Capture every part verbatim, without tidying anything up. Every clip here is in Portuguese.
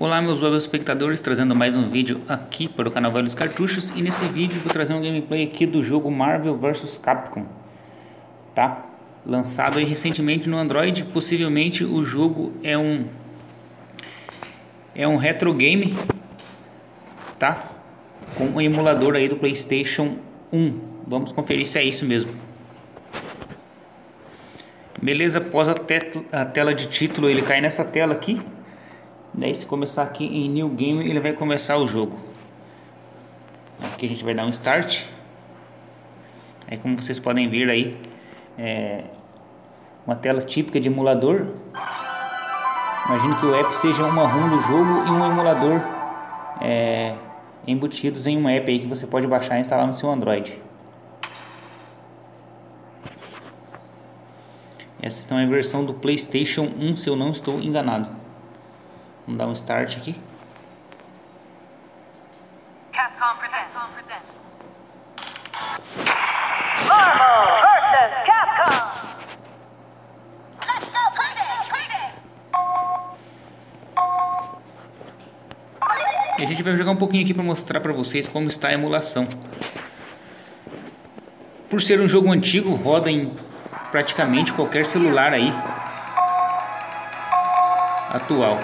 Olá meus web espectadores, trazendo mais um vídeo aqui para o canal Velhos Cartuchos. E nesse vídeo vou trazer um gameplay aqui do jogo Marvel versus. Capcom, tá? Lançado aí recentemente no Android. Possivelmente o jogo é um É um retro game, tá? Com um emulador aí do PlayStation um. Vamos conferir se é isso mesmo. Beleza, após a, te a tela de título ele cai nessa tela aqui. Daí se começar aqui em New Game, ele vai começar o jogo. Aqui a gente vai dar um Start. Aí como vocês podem ver aí, é uma tela típica de emulador. Imagino que o app seja uma ROM do jogo e um emulador é, embutidos em um app aí que você pode baixar e instalar no seu Android. Essa então é a versão do PlayStation um, se eu não estou enganado. Vamos dar um Start aqui. Capcom presents. Marvel versus. Capcom. Let's go party, party. A gente vai jogar um pouquinho aqui para mostrar para vocês como está a emulação. Por ser um jogo antigo, roda em praticamente qualquer celular aí atual.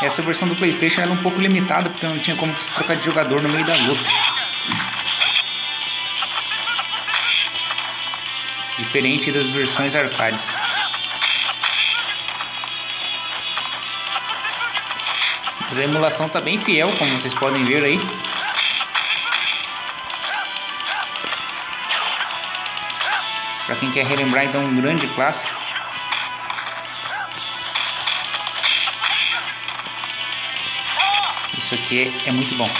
Essa versão do PlayStation era um pouco limitada, porque não tinha como você trocar de jogador no meio da luta. Diferente das versões arcades. Mas a emulação está bem fiel, como vocês podem ver aí. Para quem quer relembrar então um grande clássico. Isso aqui é muito bom.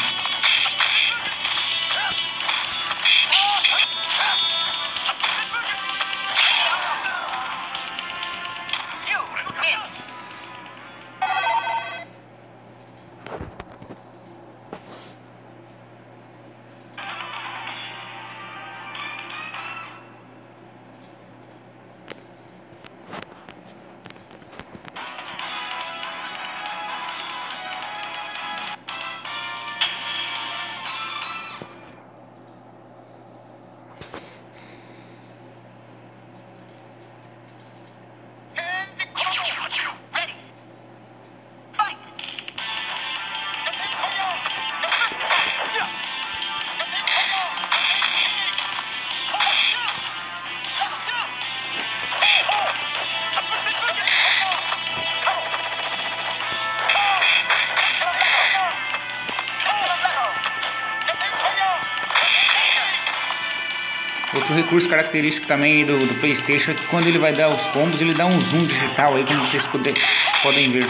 recurso característico também do, do PlayStation é que quando ele vai dar os combos, ele dá um zoom digital aí, como vocês poder, podem ver.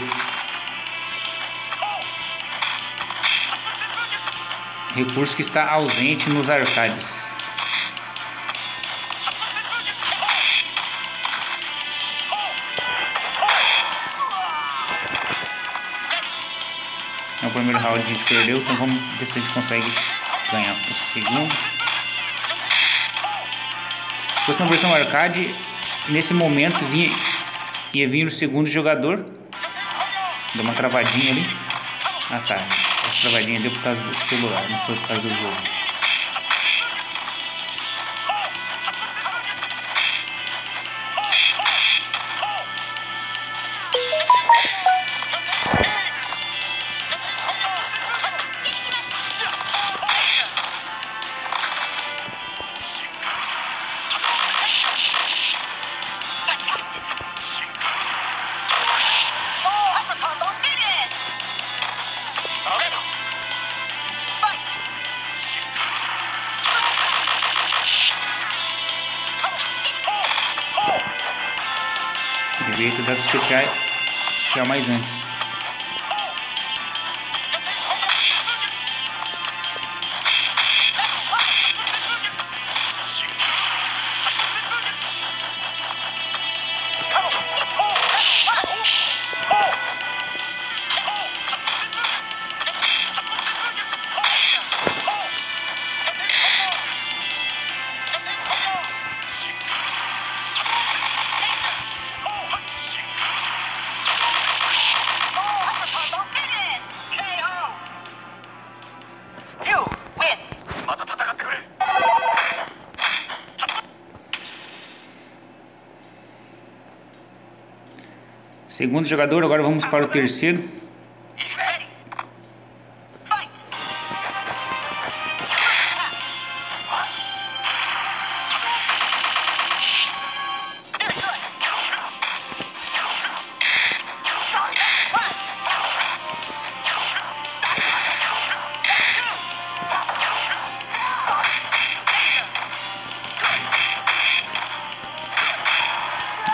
Recurso que está ausente nos arcades. É o primeiro round que a gente perdeu, então vamos ver se a gente consegue ganhar o segundo. Se fosse na versão arcade, nesse momento vinha, ia vir o segundo jogador. Deu uma travadinha ali. Ah tá, essa travadinha deu por causa do celular, não foi por causa do jogo. Devia ter dado especial, especial mais antes. Segundo jogador, agora vamos para o terceiro.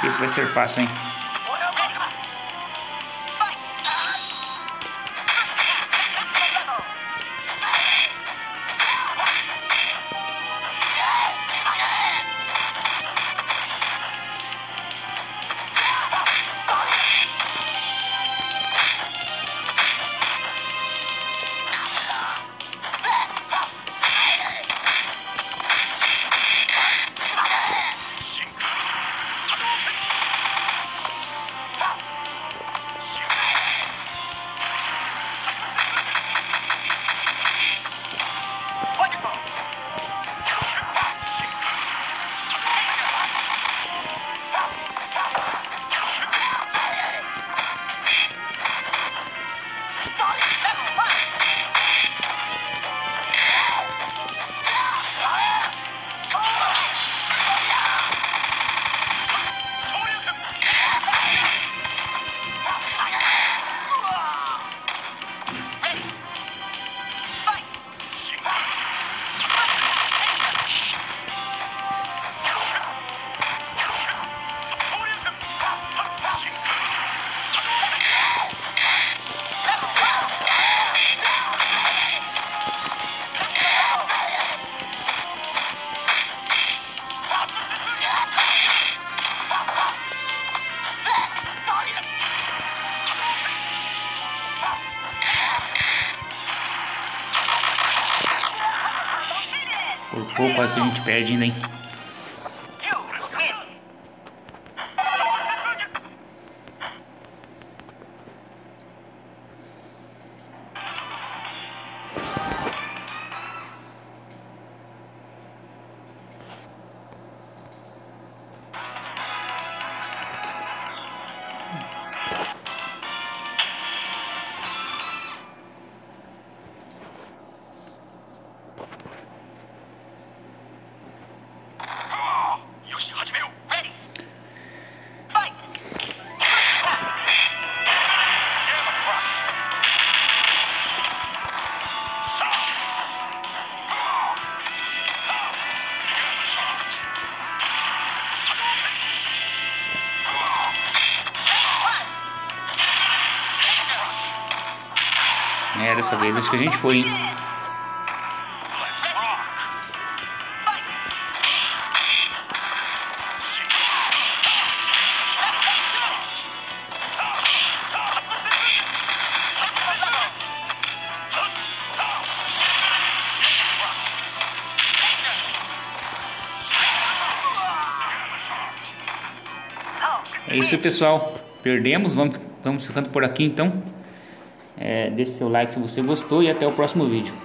Isso vai ser fácil, hein? Por pouco, quase que a gente perde ainda, hein? É, dessa vez acho que a gente foi, hein? É isso aí, pessoal. Perdemos. Vamos, vamos ficando por aqui, então. É, deixe seu like se você gostou e até o próximo vídeo.